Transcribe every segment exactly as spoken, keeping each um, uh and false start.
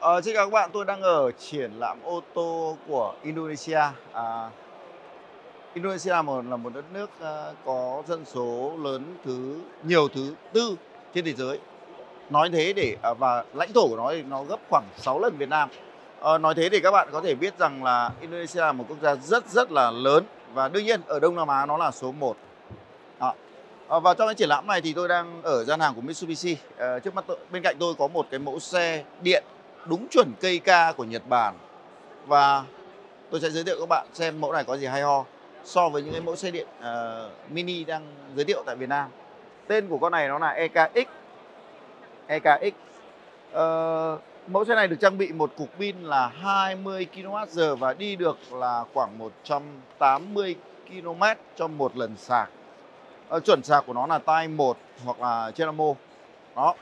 Ờ, xin chào các bạn, tôi đang ở triển lãm ô tô của Indonesia. À, Indonesia là một, là một đất nước có dân số lớn thứ nhiều thứ tư trên thế giới. Nói thế để và lãnh thổ của nó thì nó gấp khoảng sáu lần Việt Nam. À, nói thế để các bạn có thể biết rằng là Indonesia là một quốc gia rất rất là lớn và đương nhiên ở Đông Nam Á nó là số một. À, và trong cái triển lãm này thì tôi đang ở gian hàng của Mitsubishi. À, trước mắt tôi, bên cạnh tôi có một cái mẫu xe điện đúng chuẩn K K của Nhật Bản và tôi sẽ giới thiệu các bạn xem mẫu này có gì hay ho so với những cái mẫu xe điện uh, mini đang giới thiệu tại Việt Nam. Tên của con này nó là E K X. E K X. Uh, mẫu xe này được trang bị một cục pin là hai mươi ki lô oát giờ và đi được là khoảng một trăm tám mươi ki lô mét cho một lần sạc. Uh, chuẩn sạc của nó là Type một hoặc là CHAdeMO. Đó.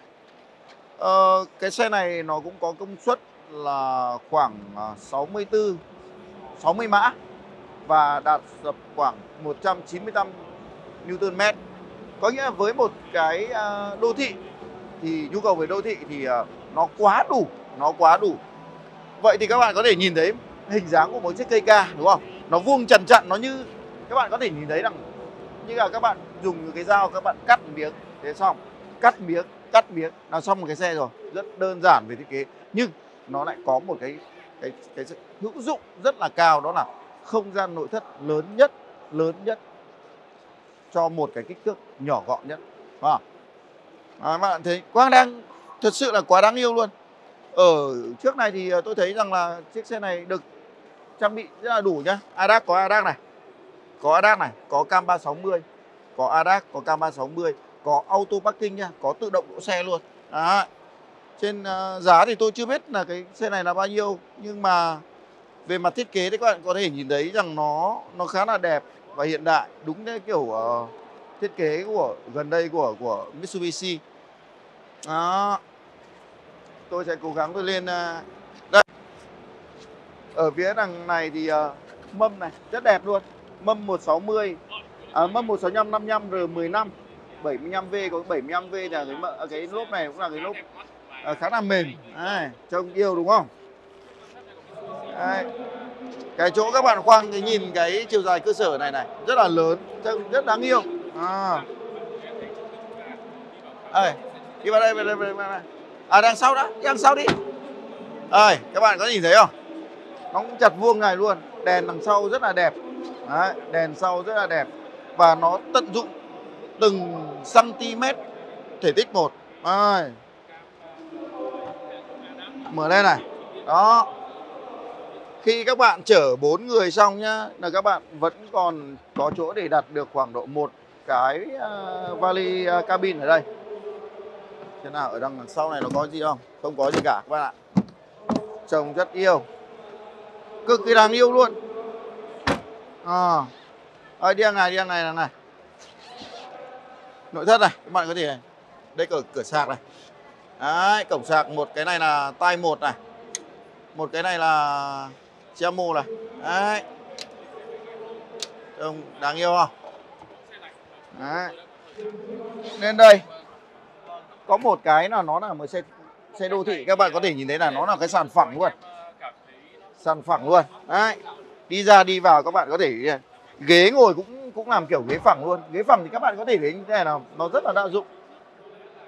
Ờ, cái xe này nó cũng có công suất là khoảng sáu mươi tư sáu mươi mã và đạt dập khoảng một trăm chín mươi lăm Newton mét. Có nghĩa là với một cái đô thị thì nhu cầu về đô thị thì nó quá đủ, nó quá đủ. Vậy thì các bạn có thể nhìn thấy hình dáng của một chiếc K K đúng không? Nó vuông chằn chặn, nó như các bạn có thể nhìn thấy rằng như là các bạn dùng cái dao các bạn cắt miếng thế xong, cắt miếng cắt miếng là xong một cái xe rồi, rất đơn giản về thiết kế nhưng nó lại có một cái cái cái sự hữu dụng rất là cao, đó là không gian nội thất lớn nhất lớn nhất cho một cái kích thước nhỏ gọn nhất. À, các bạn thấy quá đáng, thật sự là quá đáng yêu luôn. Ở trước này thì tôi thấy rằng là chiếc xe này được trang bị rất là đủ nhá. a đê a xê có a đê a xê này, có a đê a xê này, có cam ba sáu mươi, có a đê a xê, có cam ba sáu mươi, có auto parking nha, có tự động đỗ xe luôn. À, trên uh, giá thì tôi chưa biết là cái xe này là bao nhiêu nhưng mà về mặt thiết kế thì các bạn có thể nhìn thấy rằng nó nó khá là đẹp và hiện đại, đúng cái kiểu uh, thiết kế của gần đây của của Mitsubishi. À, tôi sẽ cố gắng tôi lên uh, đây. Ở phía đằng này thì uh, mâm này rất đẹp luôn, mâm một sáu mươi, à, mâm một sáu năm năm năm R mười lăm. bảy mươi lăm V, có bảy mươi lăm V là cái mỡ, cái lốp này cũng là cái lốp à, khá là mềm. À, trông yêu đúng không? Đấy. Cái chỗ các bạn khoang thì nhìn cái chiều dài cơ sở này này rất là lớn, trông rất đáng yêu. À. Ê, đi vào đây, vào đây, vào đây, vào đây. À, đằng sau đã, đằng sau đi. Ê, các bạn có nhìn thấy không? Nó cũng chặt vuông này luôn, đèn đằng sau rất là đẹp. Đấy, đèn sau rất là đẹp và nó tận dụng từng cm thể tích một. À, mở lên này. Đó, khi các bạn chở bốn người xong nhá là các bạn vẫn còn có chỗ để đặt được khoảng độ một cái uh, vali uh, cabin ở đây. Thế nào, ở đằng sau này nó có gì không? Không có gì cả các bạn ạ. Trông rất yêu, cực kỳ đáng yêu luôn. À, à đi đằng này, đi đằng này, đằng này. Nội thất này, các bạn có thể này. Đây cửa, cửa sạc này. Đấy, cổng sạc, một cái này là Type một này. Một cái này là CHAdeMO này. Đấy. Trông đáng yêu không? Đấy. Nên đây có một cái là nó là một xe xe đô thị, các bạn có thể nhìn thấy là nó là cái sàn phẳng luôn. Sàn phẳng luôn. Đấy. Đi ra đi vào các bạn có thể ghế ngồi cũng cũng làm kiểu ghế phẳng luôn. Ghế phẳng thì các bạn có thể thấy như thế này là nó rất là đa dụng.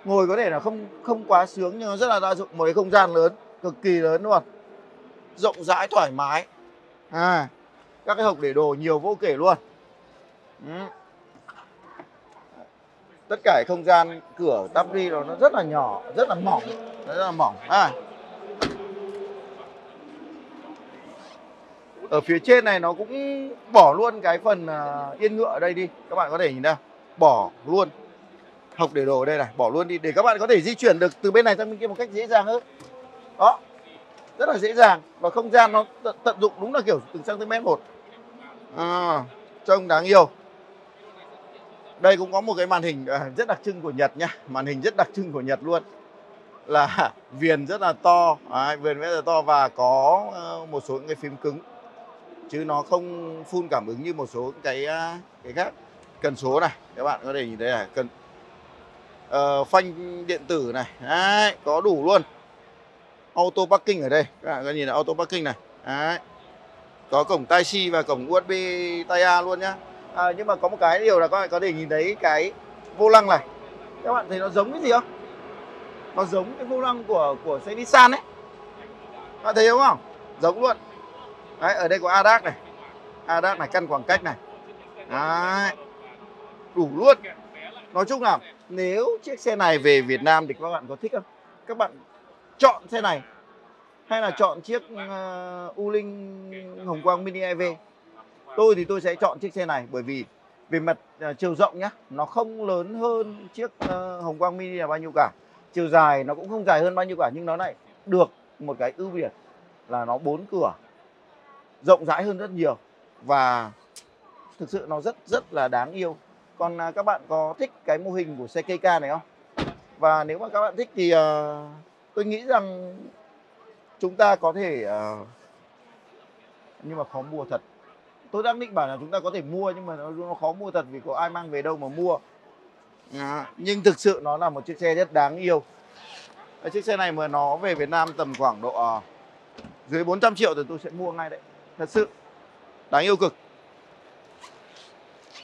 Ngồi có thể là không không quá sướng nhưng nó rất là đa dụng, một cái không gian lớn, cực kỳ lớn luôn. Rộng rãi thoải mái. À, các cái hộc để đồ nhiều vô kể luôn. Ừ. Tất cả không gian cửa tắp đi nó rất là nhỏ, rất là mỏng, rất là mỏng. À. Ở phía trên này nó cũng bỏ luôn cái phần yên ngựa ở đây đi. Các bạn có thể nhìn ra, bỏ luôn hộc để đồ ở đây này, bỏ luôn đi để các bạn có thể di chuyển được từ bên này sang bên kia một cách dễ dàng hơn. Đó, rất là dễ dàng và không gian nó tận dụng đúng là kiểu từng cm một. À, trông đáng yêu. Đây cũng có một cái màn hình rất đặc trưng của Nhật nha. Màn hình rất đặc trưng của Nhật luôn, là viền rất là to. À, viền rất là to và có một số những cái phím cứng, chứ nó không full cảm ứng như một số cái cái khác. Cần số này, các bạn có thể nhìn thấy này, cần uh, phanh điện tử này. Đấy, có đủ luôn. auto parking ở đây. Các bạn có nhìn là auto parking này. Đấy. Có cổng Type C và cổng u ét bê Type A luôn nhá. À, nhưng mà có một cái điều là các bạn có thể nhìn thấy cái vô lăng này. Các bạn thấy nó giống cái gì không? Nó giống cái vô lăng của của xe Nissan ấy. Các bạn thấy đúng không? Giống luôn. Đấy, ở đây có a đê a xê này. a đê a xê này, căn khoảng cách này. Đấy. Đủ luôn. Nói chung là nếu chiếc xe này về Việt Nam thì các bạn có thích không? Các bạn chọn xe này hay là chọn chiếc uh, Uling Hồng Quang Mini e vê? Tôi thì tôi sẽ chọn chiếc xe này, bởi vì về mặt uh, chiều rộng nhá, nó không lớn hơn chiếc uh, Hồng Quang Mini là bao nhiêu cả. Chiều dài nó cũng không dài hơn bao nhiêu cả, nhưng nó lại được một cái ưu việt là nó bốn cửa, rộng rãi hơn rất nhiều và thực sự nó rất rất là đáng yêu. Còn uh, các bạn có thích cái mô hình của xe ca ca này không? Và nếu mà các bạn thích thì uh, tôi nghĩ rằng chúng ta có thể uh, nhưng mà khó mua thật. Tôi đang định bảo là chúng ta có thể mua, nhưng mà nó, nó khó mua thật vì có ai mang về đâu mà mua. À, nhưng thực sự nó là một chiếc xe rất đáng yêu. Cái chiếc xe này mà nó về Việt Nam tầm khoảng độ uh, dưới bốn trăm triệu thì tôi sẽ mua ngay đấy. Thật sự đáng yêu cực.